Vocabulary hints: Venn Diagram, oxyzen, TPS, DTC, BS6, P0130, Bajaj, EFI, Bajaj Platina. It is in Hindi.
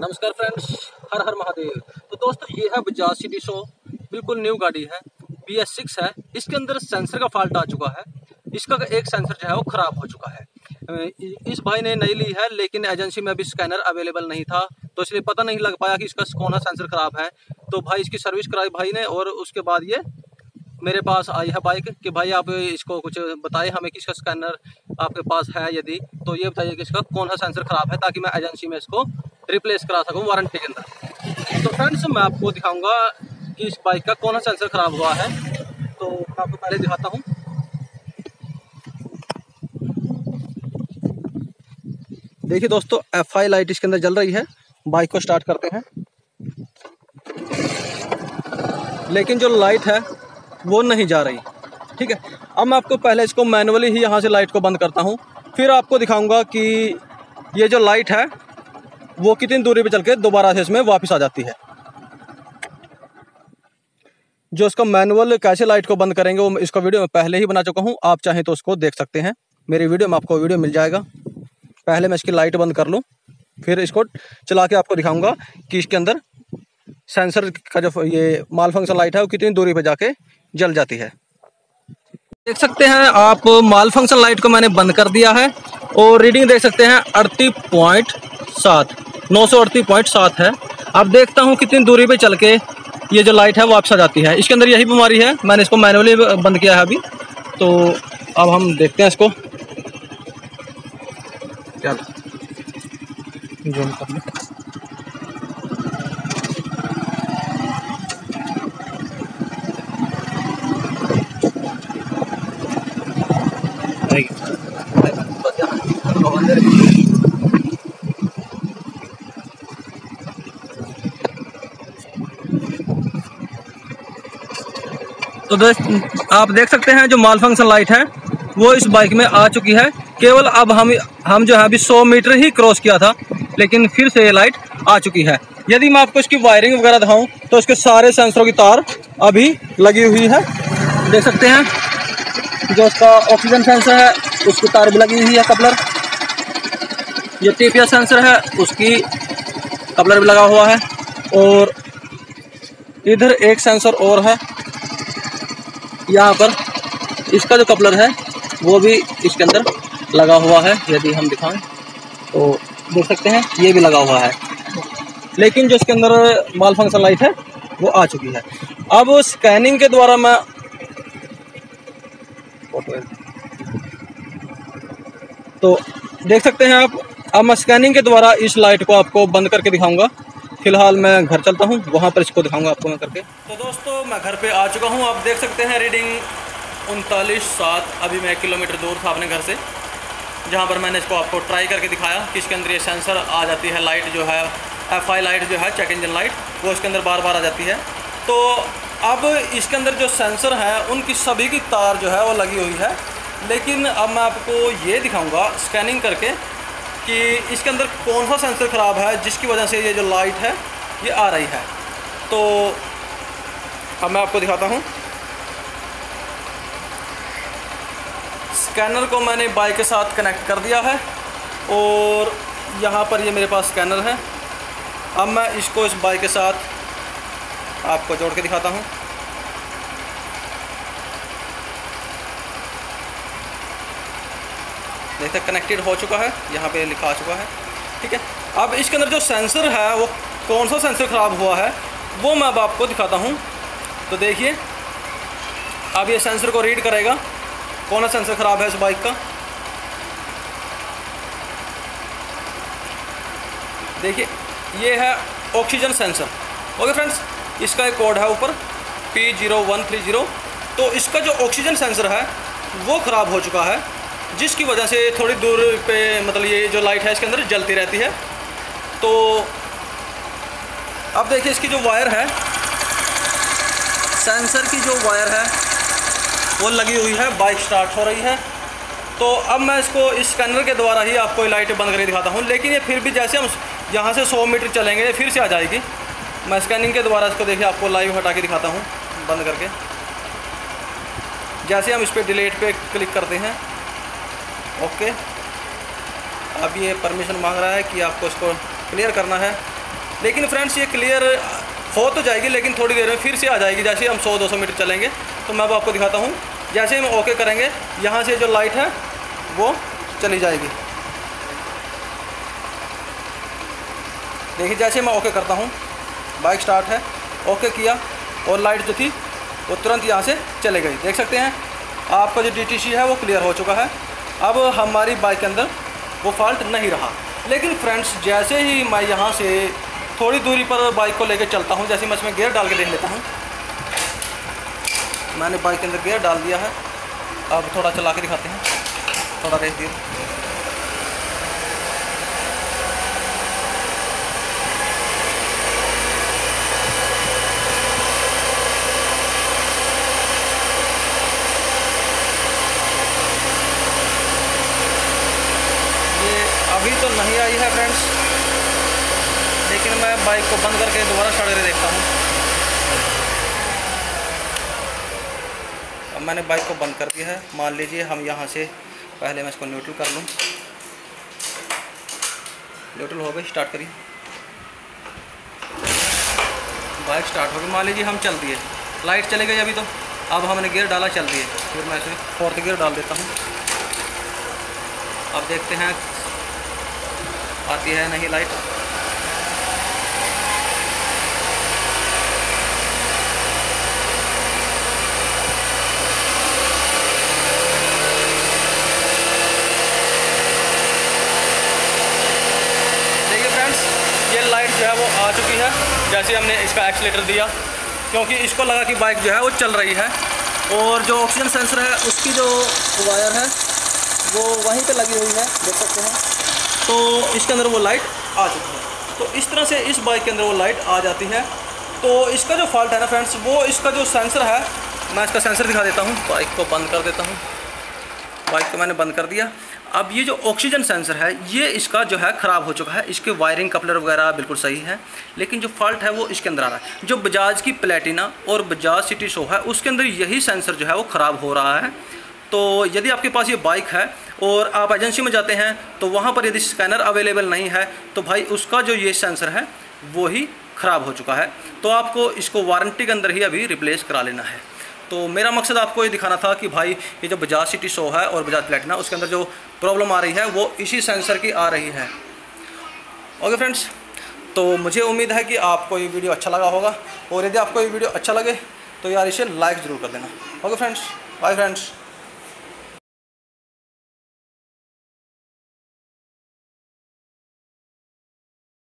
नमस्कार फ्रेंड्स, हर हर महादेव। तो दोस्तों, ये है बजाज सिटी शो, बिल्कुल न्यू गाड़ी है, BS6 है। इसके अंदर सेंसर का फॉल्ट आ चुका है, इसका एक सेंसर जो है वो ख़राब हो चुका है। इस भाई ने नई ली है, लेकिन एजेंसी में अभी स्कैनर अवेलेबल नहीं था, तो इसलिए पता नहीं लग पाया कि इसका कौन सा सेंसर ख़राब है। तो भाई इसकी सर्विस कराई भाई ने, और उसके बाद ये मेरे पास आई है बाइक कि भाई आप इसको कुछ बताइए हमें कि इसका स्कैनर आपके पास है, यदि तो ये बताइए कि इसका कौन सा सेंसर ख़राब है, ताकि मैं एजेंसी में इसको रिप्लेस करा सकूँ वारंटी के अंदर। तो फ्रेंड्स, मैं आपको दिखाऊंगा कि इस बाइक का कौन सा सेंसर ख़राब हुआ है। तो मैं आपको पहले दिखाता हूँ। देखिए दोस्तों, EFI लाइट इसके अंदर जल रही है। बाइक को स्टार्ट करते हैं, लेकिन जो लाइट है वो नहीं जा रही। ठीक है, अब मैं आपको पहले इसको मैनुअली ही यहाँ से लाइट को बंद करता हूँ, फिर आपको दिखाऊंगा कि ये जो लाइट है वो कितनी दूरी पे चल के दोबारा से इसमें वापस आ जाती है। जो इसका मैनुअल कैसे लाइट को बंद करेंगे वो इसका वीडियो मैं पहले ही बना चुका हूँ, आप चाहें तो उसको देख सकते हैं, मेरी वीडियो में आपको वीडियो मिल जाएगा। पहले मैं इसकी लाइट बंद कर लूँ, फिर इसको चला के आपको दिखाऊँगा कि इसके अंदर सेंसर का जो ये माल फंक्शन लाइट है वो कितनी दूरी पर जाके जल जाती है। देख सकते हैं आप, माल फंक्शन लाइट को मैंने बंद कर दिया है और रीडिंग देख सकते हैं 938.7 है। अब देखता हूँ कितनी दूरी पे चल के ये जो लाइट है वापस आ जाती है। इसके अंदर यही बीमारी है, मैंने इसको मैनुअली बंद किया है अभी। तो अब हम देखते हैं इसको, चलो तो आप देख सकते हैं जो माल फंक्शन लाइट है वो इस बाइक में आ चुकी है। केवल अब हम जो है अभी 100 मीटर ही क्रॉस किया था, लेकिन फिर से ये लाइट आ चुकी है। यदि मैं आपको इसकी वायरिंग वगैरह दिखाऊं तो इसके सारे सेंसरों की तार अभी लगी हुई है। देख सकते हैं जो इसका ऑक्सीजन सेंसर है उसकी तार भी लगी हुई है, कपलर। ये TPS सेंसर है, उसकी कपलर भी लगा हुआ है। और इधर एक सेंसर और है यहाँ पर, इसका जो कपलर है वो भी इसके अंदर लगा हुआ है। यदि हम दिखाएं तो देख सकते हैं ये भी लगा हुआ है, लेकिन जो इसके अंदर माल फंक्शन लाइट है वो आ चुकी है। अब स्कैनिंग के द्वारा मैं तो देख सकते हैं आप, अब मैं स्कैनिंग के द्वारा इस लाइट को आपको बंद करके दिखाऊंगा। फिलहाल मैं घर चलता हूँ, वहाँ पर इसको दिखाऊंगा आपको मैं करके। तो दोस्तों, मैं घर पे आ चुका हूँ। आप देख सकते हैं रीडिंग 39.7। अभी मैं 1 किलोमीटर दूर था अपने घर से, जहाँ पर मैंने इसको आपको ट्राई करके दिखाया कि इसके अंदर ये सेंसर आ जाती है। लाइट जो है EFI लाइट जो है चेक इंजन लाइट, वो इसके अंदर बार बार आ जाती है। तो अब इसके अंदर जो सेंसर हैं उनकी सभी की तार जो है वो लगी हुई है, लेकिन अब मैं आपको ये दिखाऊँगा स्कैनिंग करके कि इसके अंदर कौन सा सेंसर ख़राब है जिसकी वजह से ये जो लाइट है ये आ रही है। तो अब मैं आपको दिखाता हूँ। स्कैनर को मैंने बाइक के साथ कनेक्ट कर दिया है और यहाँ पर ये मेरे पास स्कैनर है। अब मैं इसको इस बाइक के साथ आपको जोड़ के दिखाता हूँ। देखते कनेक्टेड हो चुका है, यहाँ पे लिखा आ चुका है। ठीक है, अब इसके अंदर जो सेंसर है वो कौन सा सेंसर ख़राब हुआ है वो मैं अब आपको दिखाता हूँ। तो देखिए, अब ये सेंसर को रीड करेगा कौन सा सेंसर ख़राब है इस बाइक का। देखिए, ये है ऑक्सीजन सेंसर। ओके फ्रेंड्स, इसका एक कोड है ऊपर P0130। तो इसका जो ऑक्सीजन सेंसर है वो ख़राब हो चुका है, जिसकी वजह से थोड़ी दूर पे मतलब ये जो लाइट है इसके अंदर जलती रहती है। तो अब देखिए इसकी जो वायर है, सेंसर की जो वायर है वो लगी हुई है, बाइक स्टार्ट हो रही है। तो अब मैं इसको इस स्कैनर के द्वारा ही आपको लाइट बंद करके दिखाता हूँ, लेकिन ये फिर भी जैसे हम यहाँ से 100 मीटर चलेंगे फिर से आ जाएगी। मैं स्कैनिंग के द्वारा इसको देखिए आपको लाइव हटा के दिखाता हूँ बंद करके। जैसे हम इस पर डिलीट पे क्लिक करते हैं, ओके, अब ये परमिशन मांग रहा है कि आपको इसको क्लियर करना है। लेकिन फ्रेंड्स ये क्लियर हो तो जाएगी लेकिन थोड़ी देर में फिर से आ जाएगी। जैसे हम 100-200 मीटर चलेंगे तो मैं अब आपको दिखाता हूँ। जैसे हम ओके करेंगे यहाँ से जो लाइट है वो चली जाएगी। देखिए जैसे मैं ओके करता हूँ, बाइक स्टार्ट है, ओके किया और लाइट जो थी वो तुरंत यहाँ से चले गई। देख सकते हैं आपका जो DTC है वो क्लियर हो चुका है। अब हमारी बाइक के अंदर वो फॉल्ट नहीं रहा। लेकिन फ्रेंड्स जैसे ही मैं यहाँ से थोड़ी दूरी पर बाइक को लेकर चलता हूँ, जैसे मैं इसमें गियर डाल के देख लेता हूँ। मैंने बाइक के अंदर गियर डाल दिया है, अब थोड़ा चला के दिखाते हैं, थोड़ा रेस दिए। अभी तो नहीं आई है फ्रेंड्स, लेकिन मैं बाइक को बंद करके दोबारा स्टार्ट करके देखता हूँ। अब मैंने बाइक को बंद कर दिया है। मान लीजिए हम यहाँ से पहले मैं इसको न्यूट्रल कर लूँ। न्यूट्रल हो गई, स्टार्ट करिए, बाइक स्टार्ट हो गई। मान लीजिए हम चल दिए, लाइट चले गई अभी तो। अब हमने गियर डाला, चल दिए। फिर मैं इसे फोर्थ गियर डाल देता हूँ। अब देखते हैं आती है नहीं लाइट। देखिए फ्रेंड्स ये लाइट जो है वो आ चुकी है। जैसे हमने इसका एक्सीलेटर दिया, क्योंकि इसको लगा कि बाइक जो है वो चल रही है। और जो ऑक्सीजन सेंसर है उसकी जो वायर है वो वहीं पे लगी हुई है, देख सकते हैं। तो इसके अंदर वो लाइट आ चुकी है। तो इस तरह से इस बाइक के अंदर वो लाइट आ जाती है। तो इसका जो फॉल्ट है ना फ्रेंड्स, वो इसका जो सेंसर है, मैं इसका सेंसर दिखा देता हूँ। बाइक को बंद कर देता हूँ, बाइक को मैंने बंद कर दिया। अब ये जो ऑक्सीजन सेंसर है ये इसका जो है ख़राब हो चुका है। इसके वायरिंग कपलर वगैरह बिल्कुल सही है, लेकिन जो फॉल्ट है वो इसके अंदर आ रहा है। जो बजाज की प्लेटिना और बजाज सिटी शो है उसके अंदर यही सेंसर जो है वो ख़राब हो रहा है। तो यदि आपके पास ये बाइक है और आप एजेंसी में जाते हैं तो वहाँ पर यदि स्कैनर अवेलेबल नहीं है तो भाई उसका जो ये सेंसर है वो ही ख़राब हो चुका है। तो आपको इसको वारंटी के अंदर ही अभी रिप्लेस करा लेना है। तो मेरा मकसद आपको ये दिखाना था कि भाई ये जो बजाज सिटी शो है और बजाज प्लेटिना उसके अंदर जो प्रॉब्लम आ रही है वो इसी सेंसर की आ रही है। ओके फ्रेंड्स, तो मुझे उम्मीद है कि आपको ये वीडियो अच्छा लगा होगा। और यदि आपको ये वीडियो अच्छा लगे तो यार इसे लाइक ज़रूर कर देना। Okay friends, bye friends.